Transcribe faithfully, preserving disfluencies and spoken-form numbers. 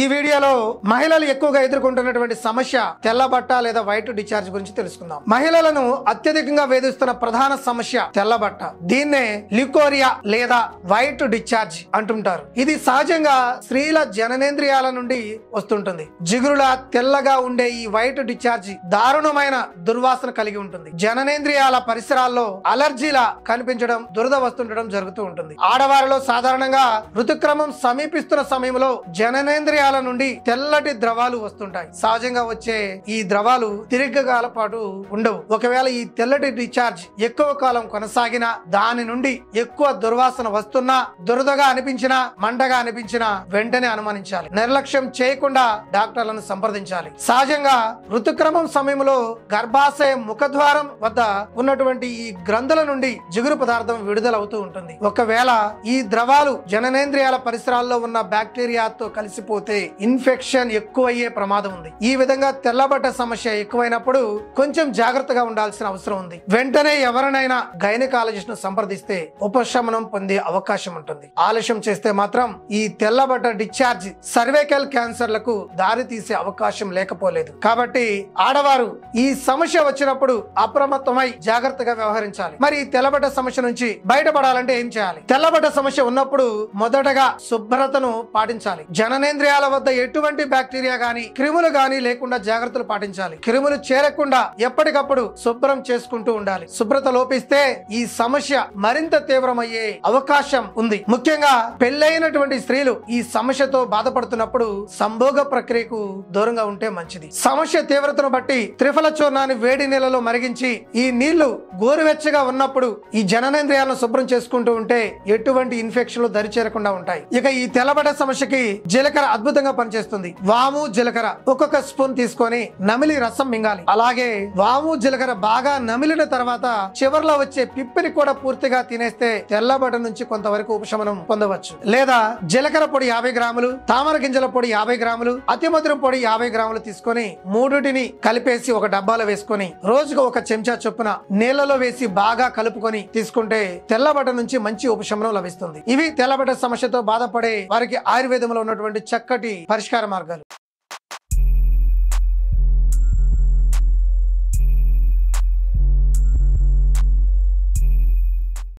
ఈ వీడియోలో మహిళలు ఎక్కువగా ఎదుర్కొంటున్నటువంటి సమస్య తెల్ల బట్ట లేదా వైట్ డిశ్చార్జ్ గురించి తెలుసుకుందాం. మహిళలను అత్యధికంగా వేధిస్తున్న ప్రధాన సమస్య తెల్ల బట్ట. దీన్నే ల్యూకోరియా లేదా వైట్ డిశ్చార్జ్ అంటుంటారు. ఇది సహజంగా స్త్రీల జననేంద్రియాల నుండి వస్తుంటుంది. జిగురులా తెల్లగా ఉండే ఈ వైట్ డిశ్చార్జ్ దారుణమైన దుర్వాసన కలిగి ఉంటుంది. జననేంద్రియాల పరిసరాల్లో అలర్జీలా కనిపించడం, దురద వస్తుండడం జరుగుతూ ఉంటుంది. ఆడవారిలో సాధారణంగా ఋతుక్రమం సమీపిస్తున్న సమయంలో జననేంద్రియ నుండి తెల్లటి ద్రవాలు వస్తుంటాయి. సహజంగా వచ్చే ఈ ద్రవాలు దీర్ఘకాల పాటు ఉండవు. ఒకవేళ ఈ తెల్లటి డిశ్చార్జ్ ఎక్కువ కాలం కొనసాగినా, దాని నుండి ఎక్కువ దుర్వాసన వస్తున్నా, దురదగా అనిపించినా, మంటగా అనిపించినా వెంటనే అనుమానించాలి. నిర్లక్ష్యం చేయకుండా డాక్టర్లను సంప్రదించాలి. సహజంగా ఋతుక్రమం సమయంలో గర్భాశయ ముఖద్వారం వద్ద ఉన్నటువంటి ఈ గ్రంథుల నుండి జిగురు పదార్థం విడుదలవుతూ ఉంటుంది. ఒకవేళ ఈ ద్రవాలు జననేంద్రియాల పరిసరాల్లో ఉన్న బ్యాక్టీరియాతో కలిసిపోతే ఇన్ఫెక్షన్ ఎక్కువయ్యే ప్రమాదం ఉంది. ఈ విధంగా తెల్లబట్ట సమస్య ఎక్కువైనప్పుడు కొంచెం జాగ్రత్తగా ఉండాల్సిన అవసరం ఉంది. వెంటనే ఎవరినైనా గైనకాలజిస్ట్ ను సంప్రదిస్తే ఉపశమనం పొందే అవకాశం ఉంటుంది. ఆలస్యం చేస్తే మాత్రం ఈ తెల్లబట్ట డిశ్చార్జ్ సర్వైకల్ క్యాన్సర్ లకు దారి తీసే అవకాశం లేకపోలేదు. కాబట్టి ఆడవారు ఈ సమస్య వచ్చినప్పుడు అప్రమత్తమై జాగ్రత్తగా వ్యవహరించాలి. మరి తెల్లబట్ట సమస్య నుంచి బయటపడాలంటే ఏం చేయాలి? తెల్లబట్ట సమస్య ఉన్నప్పుడు మొదటగా శుభ్రతను పాటించాలి. జననేంద్రియాల వద్ద ఎటువంటి బ్యాక్టీరియా గాని, క్రిములు గాని లేకుండా జాగ్రత్తలు పాటించాలి. క్రిములు చేరకుండా ఎప్పటికప్పుడు శుభ్రం చేసుకుంటూ ఉండాలి. శుభ్రత లోపిస్తే ఈ సమస్య మరింత తీవ్రమయ్యే అవకాశం ఉంది. ముఖ్యంగా పెళ్ళైనటువంటి స్త్రీలు ఈ సమస్యతో బాధపడుతున్నప్పుడు సంభోగ ప్రక్రియకు దూరంగా ఉంటే మంచిది. సమస్య తీవ్రతను బట్టి త్రిఫల చూర్ణాన్ని వేడి నీళ్లలో మరిగించి ఈ నీళ్లు గోరువెచ్చగా ఉన్నప్పుడు ఈ జననేంద్రియాలను శుభ్రం చేసుకుంటూ ఉంటే ఎటువంటి ఇన్ఫెక్షన్లు దరి చేరకుండా ఉంటాయి. ఇక ఈ తెల్లబట్ట సమస్యకి జీలకర్ర అద్భుత పనిచేస్తుంది. వాము, జీలకర్ర ఒక్కొక్క స్పూన్ తీసుకొని నమిలి రసం మింగాలి. అలాగే వాము, జీలకర్ర బాగా నమిలిన తర్వాత చివర్లో వచ్చే పిప్పిని కూడా పూర్తిగా తినేస్తే తెల్లబట్ట నుంచి కొంతవరకు ఉపశమనం పొందవచ్చు. లేదా జీలకర్ర పొడి యాభై గ్రాములు, తామర గింజల పొడి యాభై గ్రాములు, అతి మధురం పొడి యాభై గ్రాములు తీసుకొని మూడుటిని కలిపేసి ఒక డబ్బాలో వేసుకొని రోజుకు ఒక చెంచా చొప్పున నీళ్లలో వేసి బాగా కలుపుకొని తీసుకుంటే తెల్లబట్ట నుంచి మంచి ఉపశమనం లభిస్తుంది. ఇవి తెల్లబట్ట సమస్యతో బాధపడే వారికి ఆయుర్వేదంలో ఉన్నటువంటి చక్కటి పరిష్కార మార్గాలు.